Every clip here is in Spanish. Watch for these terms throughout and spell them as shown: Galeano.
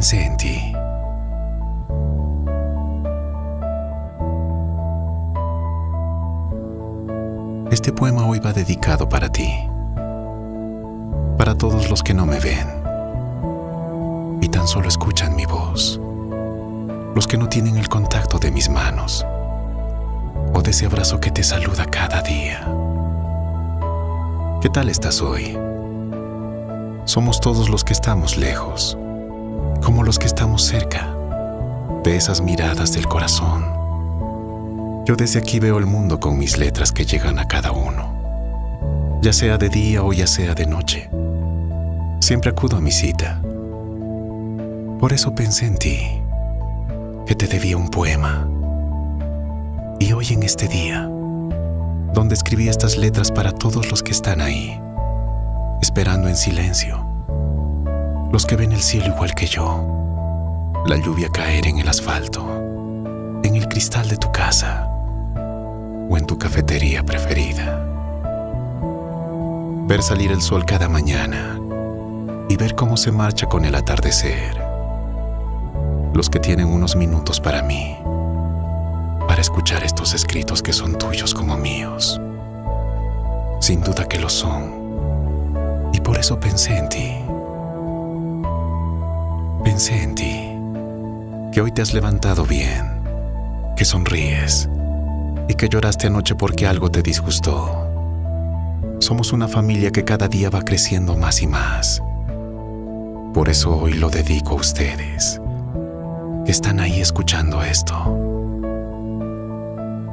pensé en ti. Este poema hoy va dedicado para ti, para todos los que no me ven y tan solo escuchan mi voz, los que no tienen el contacto de mis manos o de ese abrazo que te saluda cada día. ¿Qué tal estás hoy? Somos todos los que estamos lejos, como los que estamos cerca, de esas miradas del corazón. Yo desde aquí veo el mundo con mis letras que llegan a cada uno, ya sea de día o ya sea de noche. Siempre acudo a mi cita. Por eso pensé en ti, que te debía un poema. Y hoy en este día, donde escribí estas letras para todos los que están ahí, esperando en silencio, los que ven el cielo igual que yo, la lluvia caer en el asfalto, en el cristal de tu casa o en tu cafetería preferida. Ver salir el sol cada mañana y ver cómo se marcha con el atardecer. Los que tienen unos minutos para mí, para escuchar estos escritos que son tuyos como míos. Sin duda que lo son. Y por eso pensé en ti. Pensé en ti, que hoy te has levantado bien, que sonríes y que lloraste anoche porque algo te disgustó. Somos una familia que cada día va creciendo más y más. Por eso hoy lo dedico a ustedes, que están ahí escuchando esto.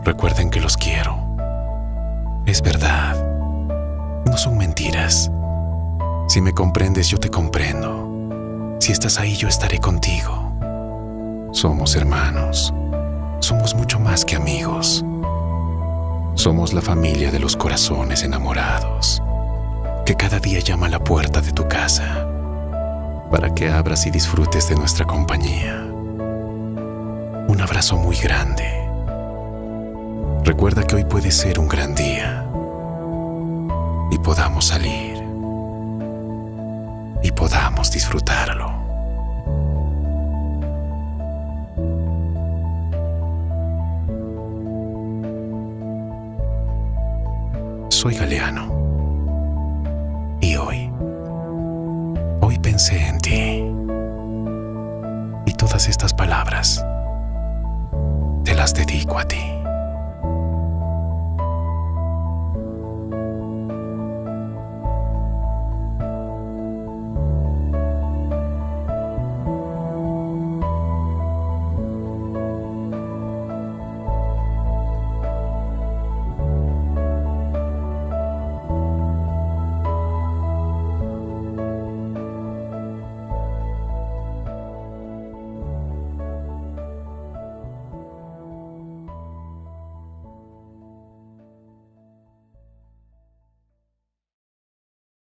Recuerden que los quiero. Es verdad, no son mentiras. Si me comprendes, yo te comprendo. Si estás ahí, yo estaré contigo. Somos hermanos. Somos mucho más que amigos. Somos la familia de los corazones enamorados, que cada día llama a la puerta de tu casa para que abras y disfrutes de nuestra compañía. Un abrazo muy grande. Recuerda que hoy puede ser un gran día y podamos salir. Y podamos disfrutarlo. Soy Galeano. Y hoy pensé en ti. Y todas estas palabras te las dedico a ti.